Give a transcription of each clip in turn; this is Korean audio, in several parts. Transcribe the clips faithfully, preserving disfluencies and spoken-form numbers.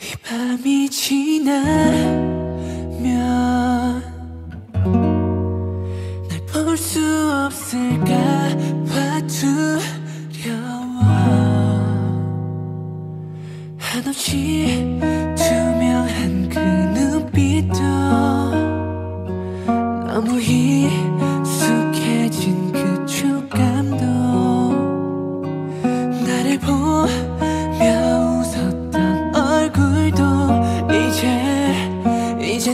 이 밤이 지나면 날 볼 수 없을까 봐 두려워. 한없이 투명한 그 눈빛도 너무 익숙해진 그 촉감도 나를 보며 이제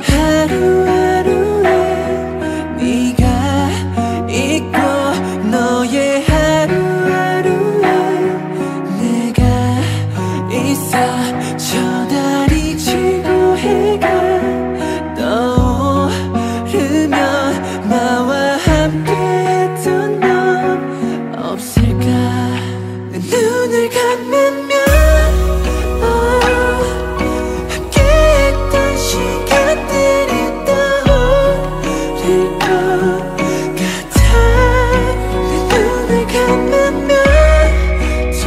하루하루에 네가 있고 너의 하루하루에 내가 있어. 저 달이 지고 해가 떠오르면 나와 함께 했던 넌 없을까. 눈을 감으면 oh, 함께했던 시간들이 떠오를 것 같아. 내 눈을 감으면 또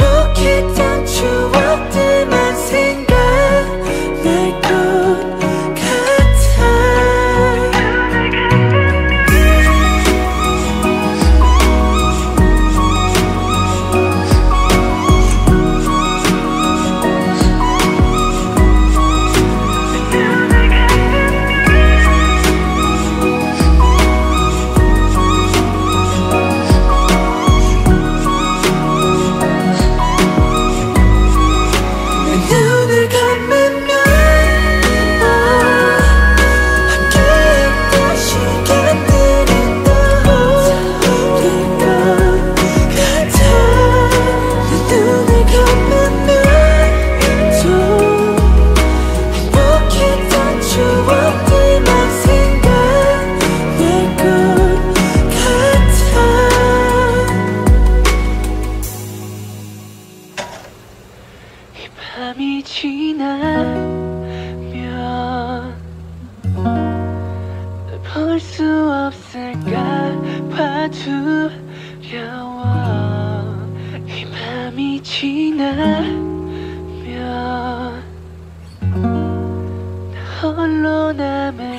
행복했던 추억들만 생각날 것 밤이 지나면 널 볼 수 없을까 봐 두려워. 이 밤이 지나면 나 홀로 남은